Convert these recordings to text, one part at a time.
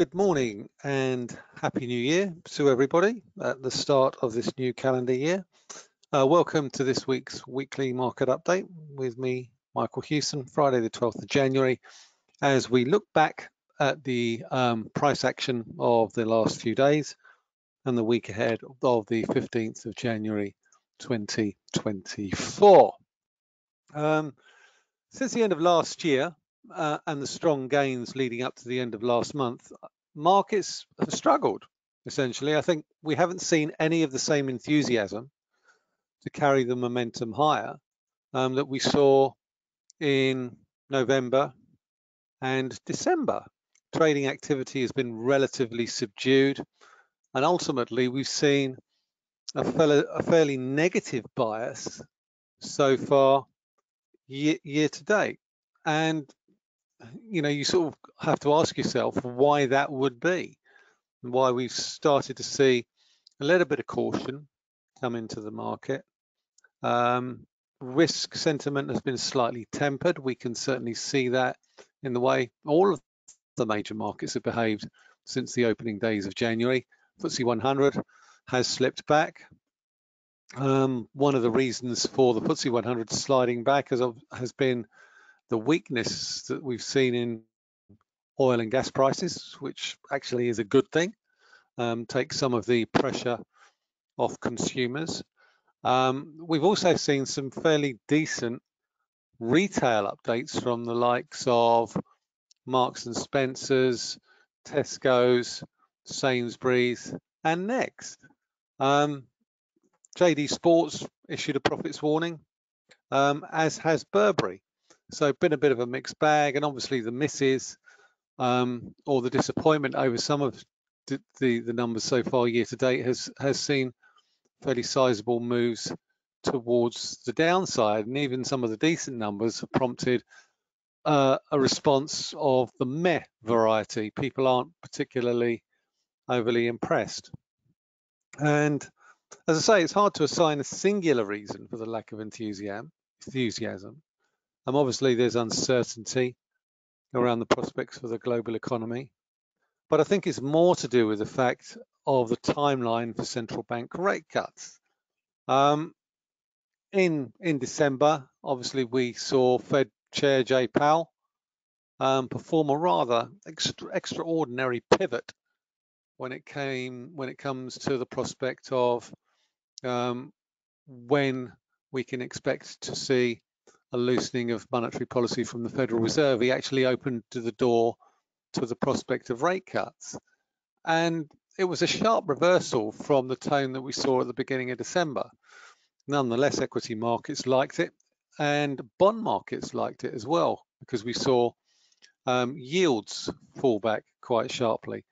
Good morning and Happy New Year to everybody at the start of this new calendar year. Welcome to this week's weekly market update with me, Michael Hewson, Friday the 12th of January, as we look back at the price action of the last few days and the week ahead of the 15th of January 2024. Since the end of last year, and the strong gains leading up to the end of last month, markets have struggled, essentially. I think we haven't seen any of the same enthusiasm to carry the momentum higher that we saw in November and December. Trading activity has been relatively subdued, and ultimately we've seen a fairly negative bias so far year to date. And you know, you sort of have to ask yourself why that would be, and why we've started to see a little bit of caution come into the market. Risk sentiment has been slightly tempered. We can certainly see that in the way all of the major markets have behaved since the opening days of January. FTSE 100 has slipped back. One of the reasons for the FTSE 100 sliding back has been the weakness that we've seen in oil and gas prices, which actually is a good thing, takes some of the pressure off consumers. We've also seen some fairly decent retail updates from the likes of Marks and Spencer's, Tesco's, Sainsbury's, and Next. JD Sports issued a profits warning, as has Burberry. So been a bit of a mixed bag, and obviously the misses or the disappointment over some of the numbers so far year to date has seen fairly sizable moves towards the downside, and even some of the decent numbers have prompted a response of the meh variety. People aren't particularly overly impressed. And as I say, it's hard to assign a singular reason for the lack of enthusiasm. Obviously, there's uncertainty around the prospects for the global economy, but I think it's more to do with the fact of the timeline for central bank rate cuts. In December, obviously, we saw Fed Chair Jay Powell perform a rather extraordinary pivot when it comes to the prospect of when we can expect to see a loosening of monetary policy from the Federal Reserve. He actually opened the door to the prospect of rate cuts. And it was a sharp reversal from the tone that we saw at the beginning of December. Nonetheless, equity markets liked it, and bond markets liked it as well, because we saw yields fall back quite sharply.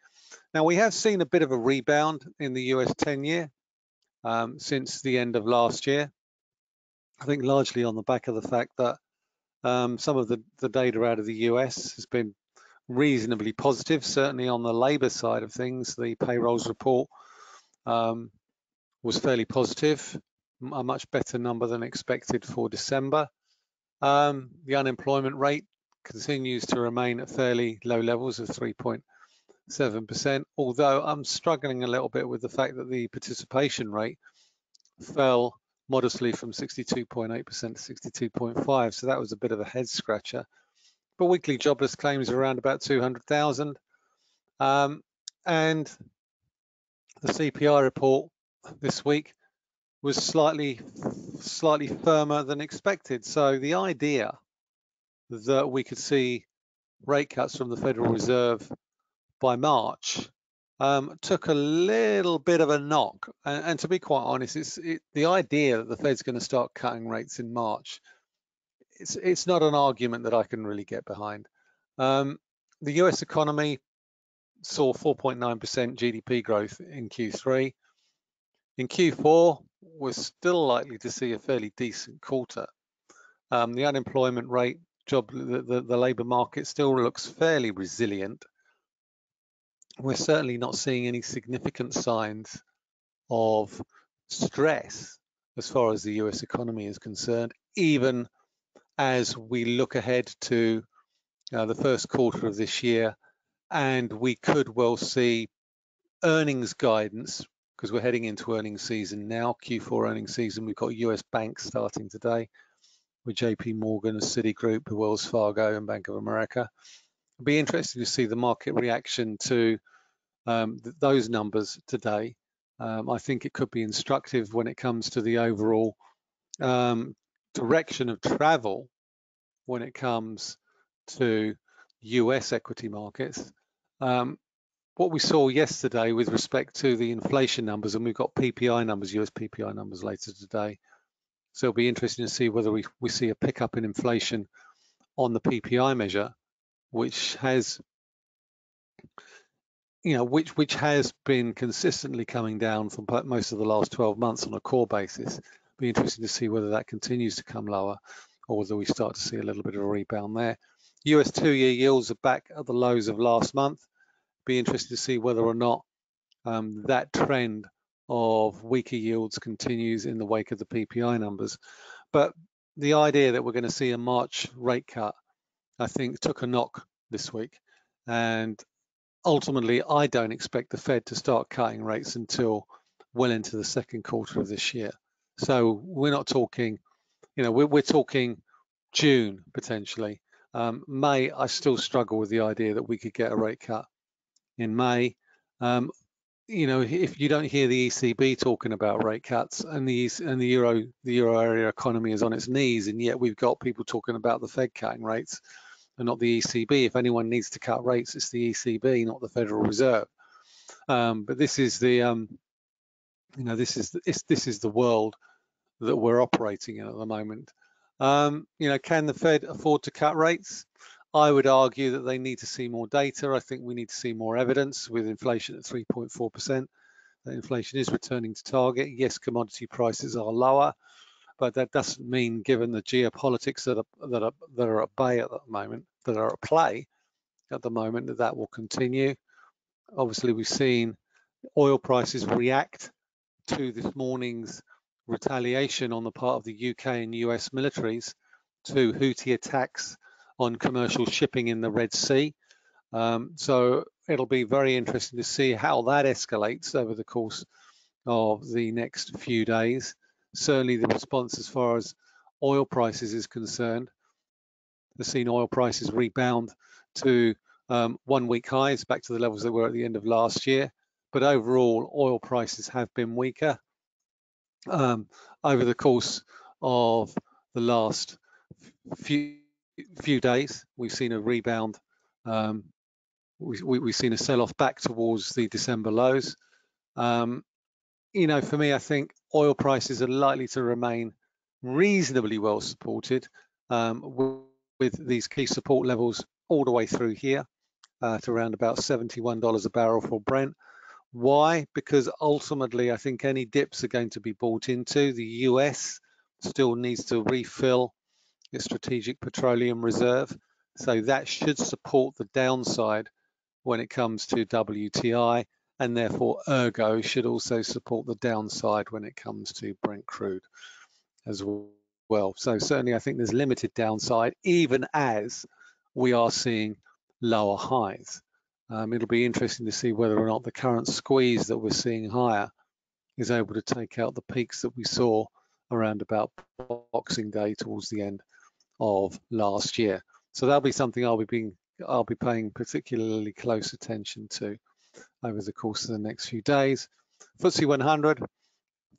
Now, we have seen a bit of a rebound in the US 10-year since the end of last year. I think largely on the back of the fact that some of the data out of the US has been reasonably positive, certainly on the labor side of things. The payrolls report was fairly positive, a much better number than expected for December. The unemployment rate continues to remain at fairly low levels of 3.7%, although I'm struggling a little bit with the fact that the participation rate fell modestly from 62.8% to 62.5%, so that was a bit of a head scratcher. But weekly jobless claims are around about 200,000, and the CPI report this week was slightly firmer than expected. So the idea that we could see rate cuts from the Federal Reserve by March took a little bit of a knock, and to be quite honest, the idea that the Fed's going to start cutting rates in March, it's not an argument that I can really get behind. The US economy saw 4.9% GDP growth in Q3. In Q4, we're still likely to see a fairly decent quarter. The unemployment rate, the labour market still looks fairly resilient. We're certainly not seeing any significant signs of stress as far as the US economy is concerned, even as we look ahead to the first quarter of this year and we could well see earnings guidance, because we're heading into earnings season now, Q4 earnings season. We've got US banks starting today with JP Morgan, Citigroup, Wells Fargo and Bank of America. It'll be interesting to see the market reaction to those numbers today. I think it could be instructive when it comes to the overall direction of travel when it comes to US equity markets. What we saw yesterday with respect to the inflation numbers, and we've got PPI numbers, US PPI numbers later today. So it'll be interesting to see whether we see a pickup in inflation on the PPI measure, which has, you know, which has been consistently coming down for most of the last 12 months on a core basis. Be interesting to see whether that continues to come lower or whether we start to see a little bit of a rebound there. US two-year yields are back at the lows of last month. Be interested to see whether or not that trend of weaker yields continues in the wake of the PPI numbers. But the idea that we're going to see a March rate cut, I think, took a knock this week. And ultimately, I don't expect the Fed to start cutting rates until well into the second quarter of this year. So we're not talking, you know, we're talking June potentially. May, I still struggle with the idea that we could get a rate cut in May. You know, if you don't hear the ECB talking about rate cuts and the euro area economy is on its knees, and yet we've got people talking about the Fed cutting rates and not the ECB. If anyone needs to cut rates, it's the ECB, not the Federal Reserve. But this is the you know, this is the world that we're operating in at the moment. You know, can the Fed afford to cut rates? I would argue that they need to see more data. I think we need to see more evidence with inflation at 3.4%. That inflation is returning to target. Yes, commodity prices are lower, but that doesn't mean, given the geopolitics that are at bay at the moment, that are at play at the moment, that that will continue. Obviously, we've seen oil prices react to this morning's retaliation on the part of the UK and US militaries to Houthi attacks on commercial shipping in the Red Sea. So it'll be very interesting to see how that escalates over the course of the next few days. Certainly the response as far as oil prices is concerned, we've seen oil prices rebound to 1 week highs, back to the levels that were at the end of last year. But overall, oil prices have been weaker over the course of the last few days. We've seen a rebound. We've seen a sell-off back towards the December lows. You know, for me, I think oil prices are likely to remain reasonably well supported with these key support levels all the way through here to around about $71 a barrel for Brent. Why? Because ultimately, I think any dips are going to be bought into. The US still needs to refill its strategic petroleum reserve. So that should support the downside when it comes to WTI, and therefore ergo should also support the downside when it comes to Brent crude as well. So certainly I think there's limited downside, even as we are seeing lower highs. It'll be interesting to see whether or not the current squeeze that we're seeing higher is able to take out the peaks that we saw around about Boxing Day towards the end of last year. So that'll be something I'll be paying particularly close attention to over the course of the next few days. FTSE 100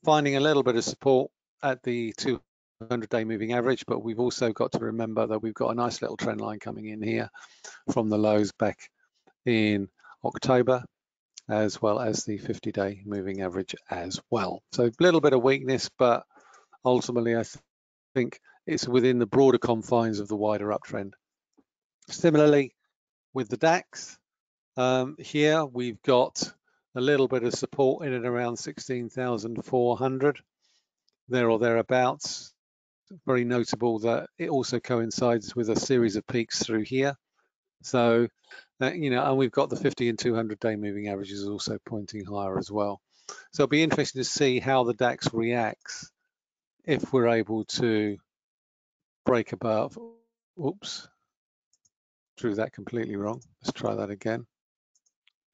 finding a little bit of support at the 200-day moving average, but we've also got to remember that we've got a nice little trend line coming in here from the lows back in October, as well as the 50-day moving average as well. So a little bit of weakness, but ultimately I think it's within the broader confines of the wider uptrend. Similarly, with the DAX, here we've got a little bit of support in and around 16,400, there or thereabouts. Very notable that it also coincides with a series of peaks through here. So, you know, and we've got the 50 and 200 day moving averages also pointing higher as well. So it'll be interesting to see how the DAX reacts if we're able to break above. Oops, drew that completely wrong. Let's try that again.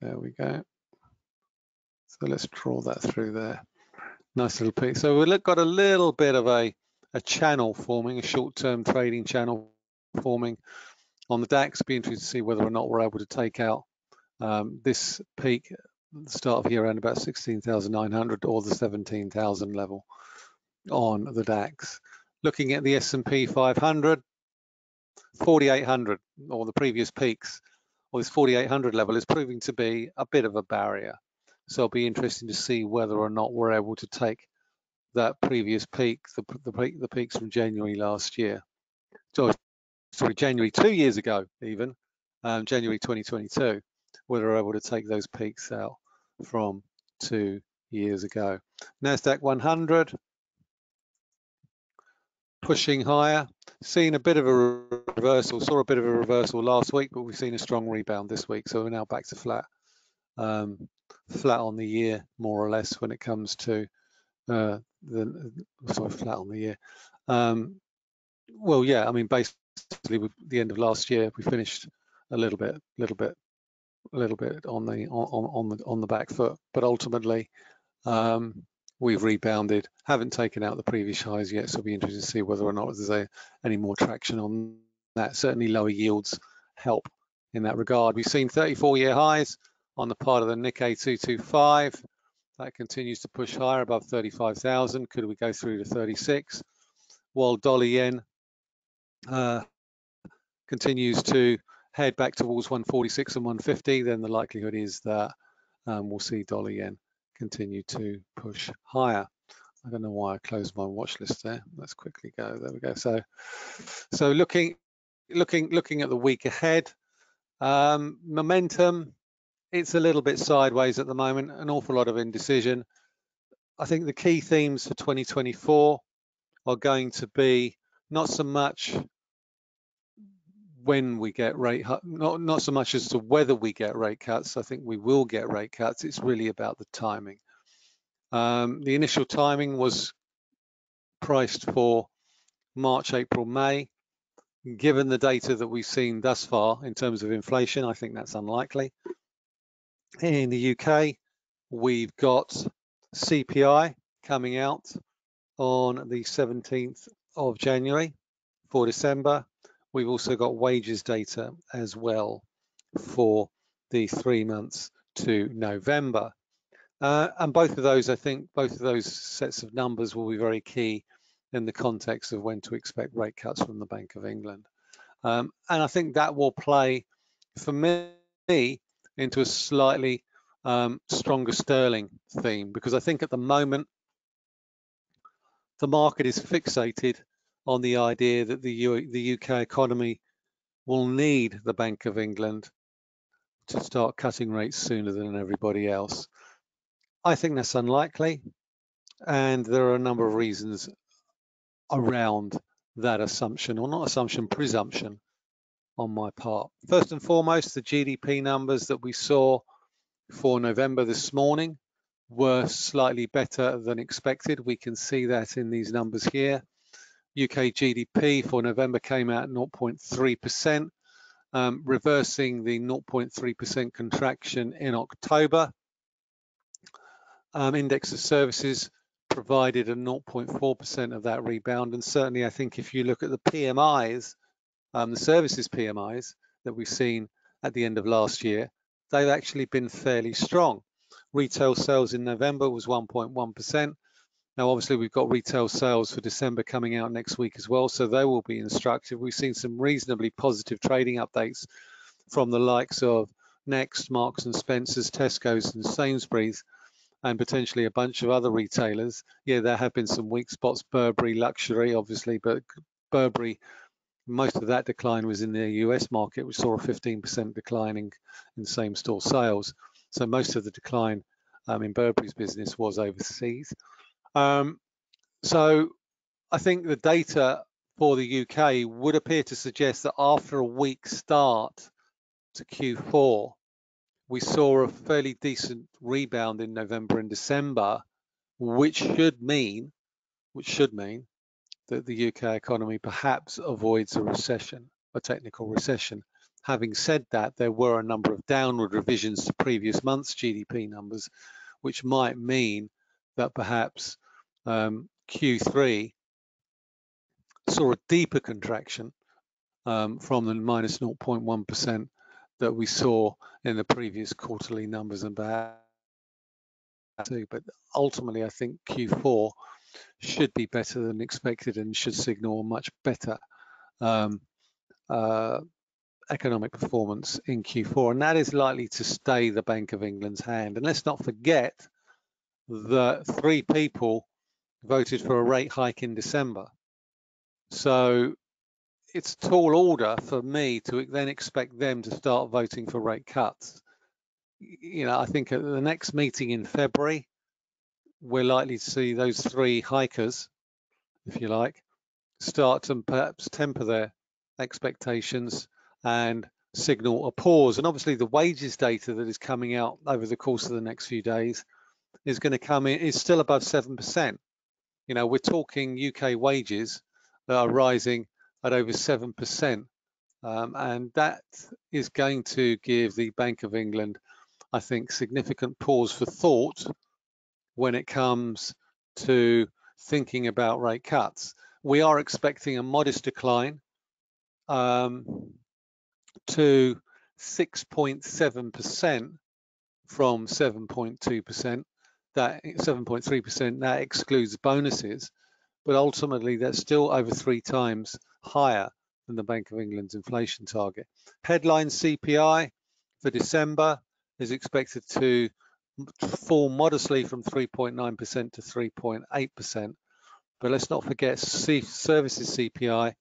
There we go. So let's draw that through there. Nice little peak. So we've got a little bit of a channel forming, a short-term trading channel forming on the DAX. Be interested to see whether or not we're able to take out this peak at the start of year around about 16,900 or the 17,000 level on the DAX. Looking at the S&P 500, 4,800 or the previous peaks, or this 4,800 level is proving to be a bit of a barrier. So it'll be interesting to see whether or not we're able to take that previous peak, the peaks from January last year. Sorry, January 2 years ago, even January 2022, whether we're able to take those peaks out from 2 years ago. NASDAQ 100 pushing higher, seen a bit of a reversal, saw a bit of a reversal last week, but we've seen a strong rebound this week, so we're now back to flat. Flat on the year, more or less, when it comes to flat on the year. Well, yeah, I mean, basically, with the end of last year, we finished a little bit on the back foot, but ultimately, we've rebounded. Haven't taken out the previous highs yet, so it'll be interesting to see whether or not there's any more traction on that. Certainly, lower yields help in that regard. We've seen 34-year highs on the part of the Nikkei 225. That continues to push higher above 35,000. Could we go through to 36? While dollar yen continues to head back towards 146 and 150, then the likelihood is that we'll see dollar yen continue to push higher. I don't know why I closed my watch list there. Let's quickly go. There we go. So looking at the week ahead, momentum. It's a little bit sideways at the moment, an awful lot of indecision. I think the key themes for 2024 are going to be not so much when we get rate, not so much as to whether we get rate cuts. I think we will get rate cuts. It's really about the timing. The initial timing was priced for March, April, May. Given the data that we've seen thus far in terms of inflation, I think that's unlikely. In the UK, we've got CPI coming out on the 17th of January for December. We've also got wages data as well for the 3 months to November. And both of those, I think, both of those sets of numbers will be very key in the context of when to expect rate cuts from the Bank of England. And I think that will play, for me, into a slightly stronger sterling theme, because I think at the moment the market is fixated on the idea that the UK economy will need the Bank of England to start cutting rates sooner than everybody else. I think that's unlikely, and there are a number of reasons around that assumption, or not assumption, presumption on my part. First and foremost, the GDP numbers that we saw for November this morning were slightly better than expected. We can see that in these numbers here. UK GDP for November came out 0.3%, reversing the 0.3% contraction in October. Index of services provided a 0.4% of that rebound, and certainly I think if you look at the PMIs, the services PMIs that we've seen at the end of last year, they've actually been fairly strong. Retail sales in November was 1.1%. Now, obviously, we've got retail sales for December coming out next week as well, so they will be instructive. We've seen some reasonably positive trading updates from the likes of Next, Marks and Spencer's, Tesco's and Sainsbury's, and potentially a bunch of other retailers. Yeah, there have been some weak spots, Burberry, luxury, obviously, but Burberry, most of that decline was in the US market, which saw a 15% decline in same-store sales. So most of the decline in Burberry's business was overseas. So I think the data for the UK would appear to suggest that after a weak start to Q4, we saw a fairly decent rebound in November and December, which should mean that the UK economy perhaps avoids a recession, a technical recession. Having said that, there were a number of downward revisions to previous month's GDP numbers, which might mean that perhaps Q3 saw a deeper contraction from the minus 0.1% that we saw in the previous quarterly numbers and perhaps too. But ultimately, I think Q4 should be better than expected and should signal much better economic performance in Q4, and that is likely to stay the Bank of England's hand. And let's not forget that three people voted for a rate hike in December. So it's tall order for me to then expect them to start voting for rate cuts. You know, I think at the next meeting in February, we're likely to see those three hikers, if you like, start to perhaps temper their expectations and signal a pause. And obviously the wages data that is coming out over the course of the next few days is going to come in, is still above 7%. You know, we're talking UK wages that are rising at over 7%. And that is going to give the Bank of England, I think, significant pause for thought when it comes to thinking about rate cuts. We are expecting a modest decline to 6.7% from 7.2%, that 7.3%, that excludes bonuses, but ultimately that's still over 3 times higher than the Bank of England's inflation target. Headline CPI for December is expected to fall modestly from 3.9% to 3.8%, but let's not forget services CPI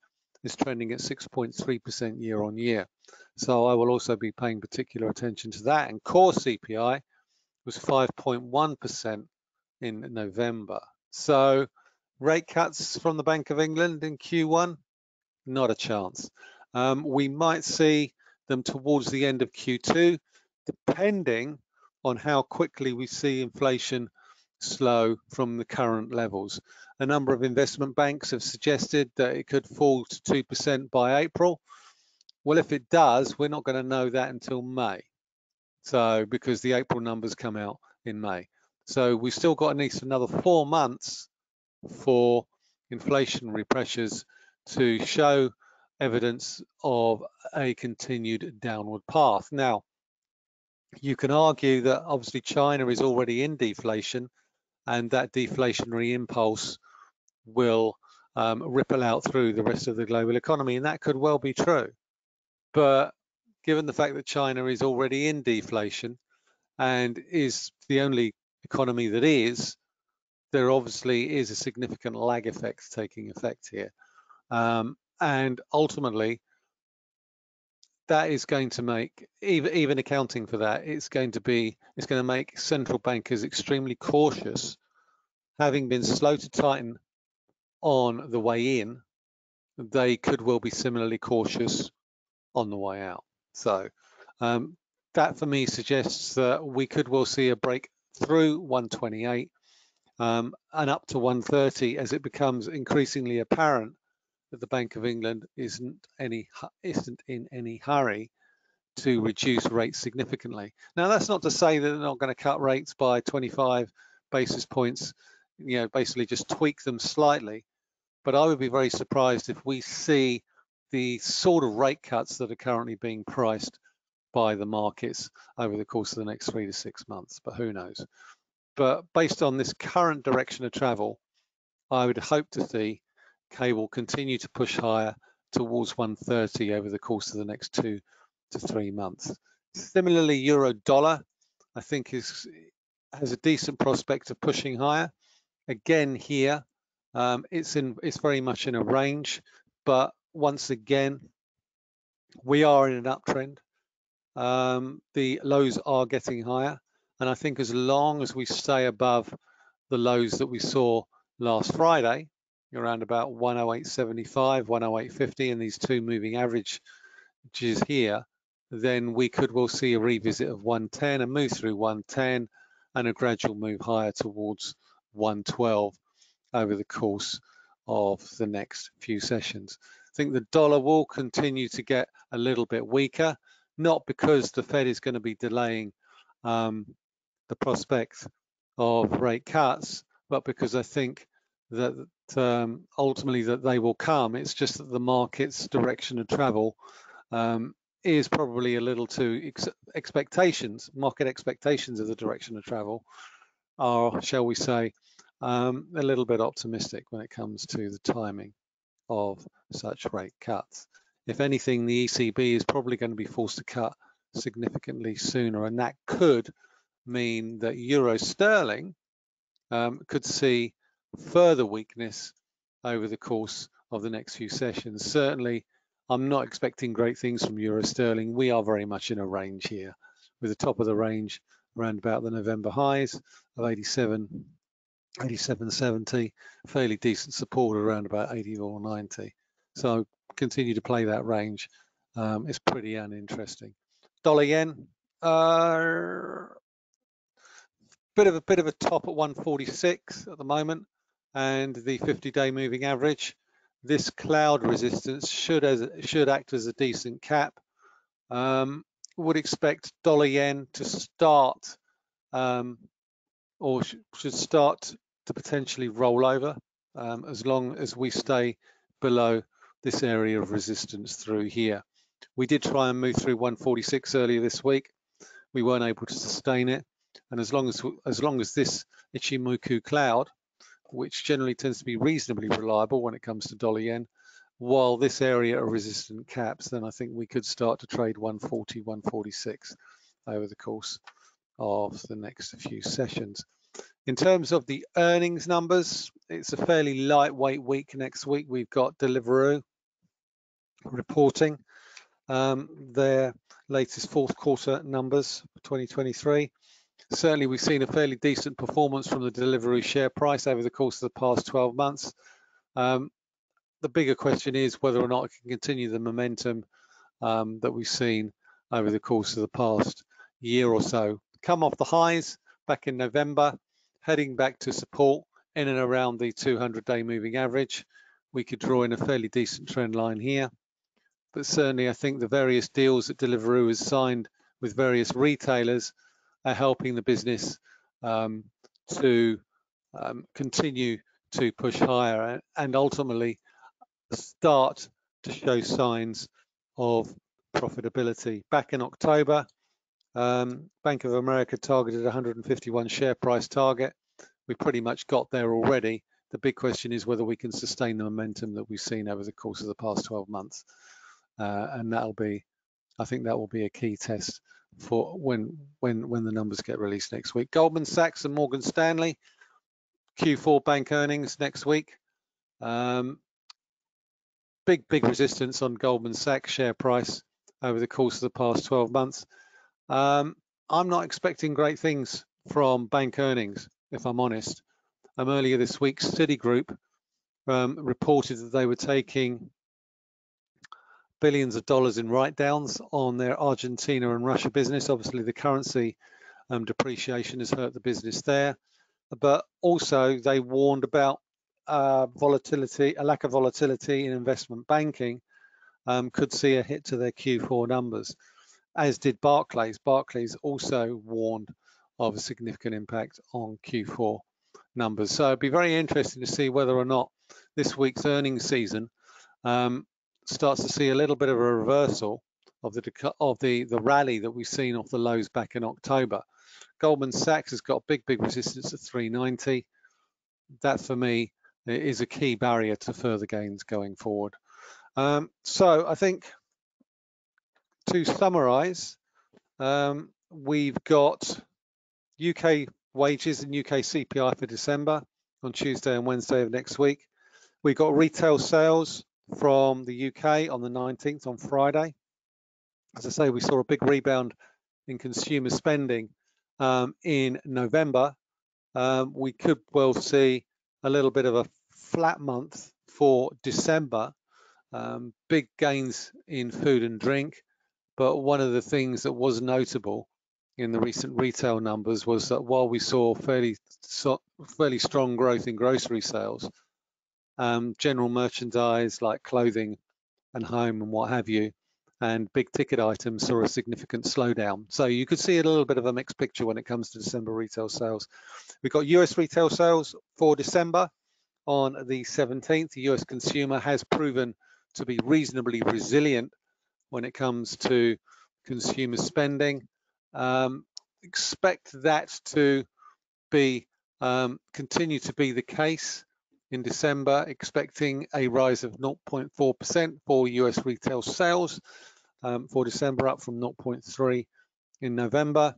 is trending at 6.3% year on year. So I will also be paying particular attention to that. And core CPI was 5.1% in November. So rate cuts from the Bank of England in Q1, not a chance. We might see them towards the end of Q2, depending on how quickly we see inflation slow from the current levels. A number of investment banks have suggested that it could fall to 2% by April. Well, if it does, we're not going to know that until May. So, because the April numbers come out in May. So we've still got at least another 4 months for inflationary pressures to show evidence of a continued downward path. Now, you can argue that obviously China is already in deflation, and that deflationary impulse will ripple out through the rest of the global economy, and that could well be true. But given the fact that China is already in deflation and is the only economy that is, there obviously is a significant lag effect taking effect here. And ultimately, that is going to make, even accounting for that, it's going to make central bankers extremely cautious, having been slow to tighten on the way in. They could well be similarly cautious on the way out. So that for me suggests that we could well see a break through 128 and up to 130 as it becomes increasingly apparent that the Bank of England isn't in any hurry to reduce rates significantly. Now, that's not to say that they're not going to cut rates by 25 basis points, you know, basically just tweak them slightly. But I would be very surprised if we see the sort of rate cuts that are currently being priced by the markets over the course of the next 3 to 6 months, but who knows. But based on this current direction of travel, I would hope to see K will continue to push higher towards 130 over the course of the next 2 to 3 months. Similarly, euro dollar, I think has a decent prospect of pushing higher. Again, here it's very much in a range, but once again we are in an uptrend. The lows are getting higher, and I think as long as we stay above the lows that we saw last Friday, around about 108.75, 108.50, and these two moving averages here, then we could well see a revisit of 110 and move through 110 and a gradual move higher towards 112 over the course of the next few sessions. think the dollar will continue to get a little bit weaker, not because the Fed is going to be delaying the prospect of rate cuts, but because I think that ultimately that they will come. It's just that the market's direction of travel is probably a little too expectations. Market expectations of the direction of travel are, shall we say, a little bit optimistic when it comes to the timing of such rate cuts. If anything, the ECB is probably going to be forced to cut significantly sooner, and that could mean that euro sterling could see further weakness over the course of the next few sessions. Certainly, I'm not expecting great things from euro sterling. We are very much in a range here, with the top of the range around about the November highs of 87.70, fairly decent support around about 80 or 90. So continue to play that range. It's pretty uninteresting. Dollar yen, bit of a top at 146 at the moment, and the 50-day moving average. This cloud resistance should act as a decent cap. Would expect dollar yen to start or should start to potentially roll over as long as we stay below this area of resistance through here. We did try and move through 146 earlier this week. We weren't able to sustain it, and as long as this Ichimoku cloud, which generally tends to be reasonably reliable when it comes to dollar yen, while this area are resistant caps, then I think we could start to trade 140, 146 over the course of the next few sessions. In terms of the earnings numbers, it's a fairly lightweight week next week. We've got Deliveroo reporting their latest fourth quarter numbers for 2023. Certainly, we've seen a fairly decent performance from the Deliveroo share price over the course of the past 12 months. The bigger question is whether or not it can continue the momentum that we've seen over the course of the past year or so. Come off the highs back in November, heading back to support in and around the 200-day moving average. We could draw in a fairly decent trend line here. But certainly, I think the various deals that Deliveroo has signed with various retailers are helping the business to continue to push higher and ultimately start to show signs of profitability. Back in October, Bank of America targeted 151 share price target. We pretty much got there already. The big question is whether we can sustain the momentum that we've seen over the course of the past 12 months. And that'll be, I think that will be a key test for when the numbers get released next week. Goldman Sachs and Morgan Stanley, Q4 bank earnings next week. Big resistance on Goldman Sachs share price over the course of the past 12 months. I'm not expecting great things from bank earnings, if I'm honest. Earlier this week, Citigroup reported that they were taking billions of dollars in write-downs on their Argentina and Russia business. Obviously, the currency depreciation has hurt the business there, but also they warned about volatility, a lack of volatility in investment banking could see a hit to their Q4 numbers, as did Barclays. Barclays also warned of a significant impact on Q4 numbers. So it'd be very interesting to see whether or not this week's earnings season starts to see a little bit of a reversal of the rally that we've seen off the lows back in October. Goldman Sachs has got big resistance at 390. That for me is a key barrier to further gains going forward. So I think to summarize, we've got UK wages and UK CPI for December on Tuesday and Wednesday of next week. We've got retail sales from the UK on the 19th, on Friday. As I say, we saw a big rebound in consumer spending in November. We could well see a little bit of a flat month for December. Big gains in food and drink, but one of the things that was notable in the recent retail numbers was that while we saw fairly strong growth in grocery sales, general merchandise like clothing and home and what have you, and big ticket items saw a significant slowdown. So you could see a little bit of a mixed picture when it comes to December retail sales. We've got US retail sales for December on the 17th. The US consumer has proven to be reasonably resilient when it comes to consumer spending. Expect that to be continue to be the case in December, expecting a rise of 0.4% for US retail sales for December, up from 0.3 in November.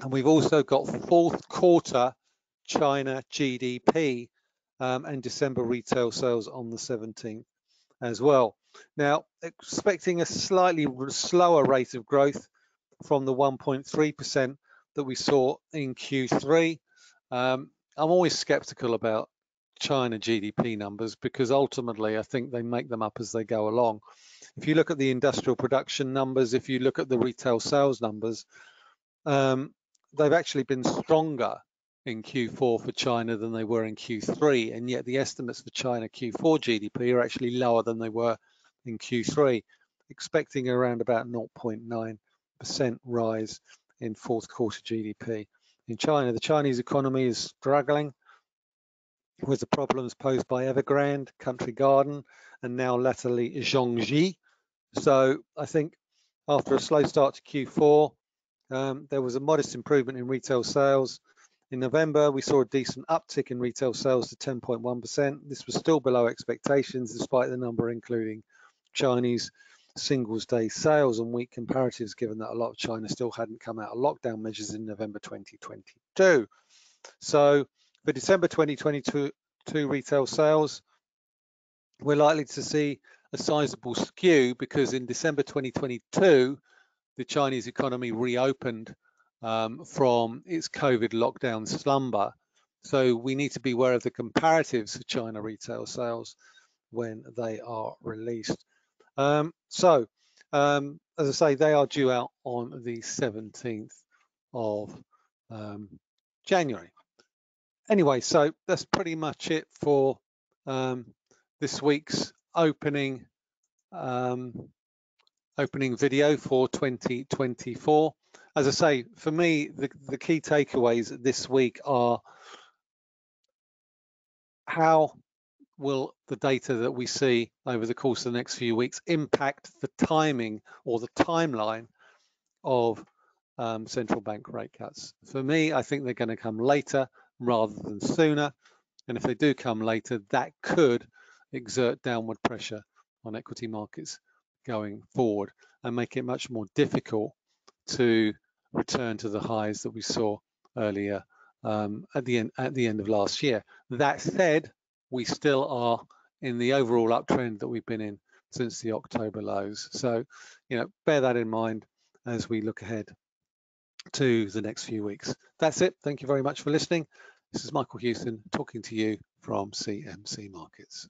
And we've also got fourth quarter China GDP and December retail sales on the 17th as well. Now, expecting a slightly slower rate of growth from the 1.3% that we saw in Q3. I'm always skeptical about China GDP numbers because ultimately I think they make them up as they go along. If you look at the industrial production numbers, if you look at the retail sales numbers, they've actually been stronger in Q4 for China than they were in Q3, and yet the estimates for China Q4 GDP are actually lower than they were in Q3, expecting around about 0.9% rise in fourth quarter GDP. In China, the Chinese economy is struggling with the problems posed by Evergrande, Country Garden, and now latterly Zhongji. So I think after a slow start to Q4, there was a modest improvement in retail sales. In November, we saw a decent uptick in retail sales to 10.1%. This was still below expectations, despite the number including Chinese Singles Day sales and weak comparatives, given that a lot of China still hadn't come out of lockdown measures in November 2022. So for December 2022 retail sales, we're likely to see a sizable skew because in December 2022, the Chinese economy reopened from its COVID lockdown slumber. So we need to be aware of the comparatives for China retail sales when they are released. As I say, they are due out on the 17th of January. Anyway, so that's pretty much it for this week's opening video for 2024. As I say, for me, the key takeaways this week are how will the data that we see over the course of the next few weeks impact the timing or the timeline of central bank rate cuts? For me, I think they're going to come later rather than sooner, and if they do come later, that could exert downward pressure on equity markets going forward and make it much more difficult to return to the highs that we saw earlier at the end of last year. That said, we still are in the overall uptrend that we've been in since the October lows, so bear that in mind as we look ahead to the next few weeks. That's it. Thank you very much for listening. This is Michael Hewson talking to you from CMC Markets.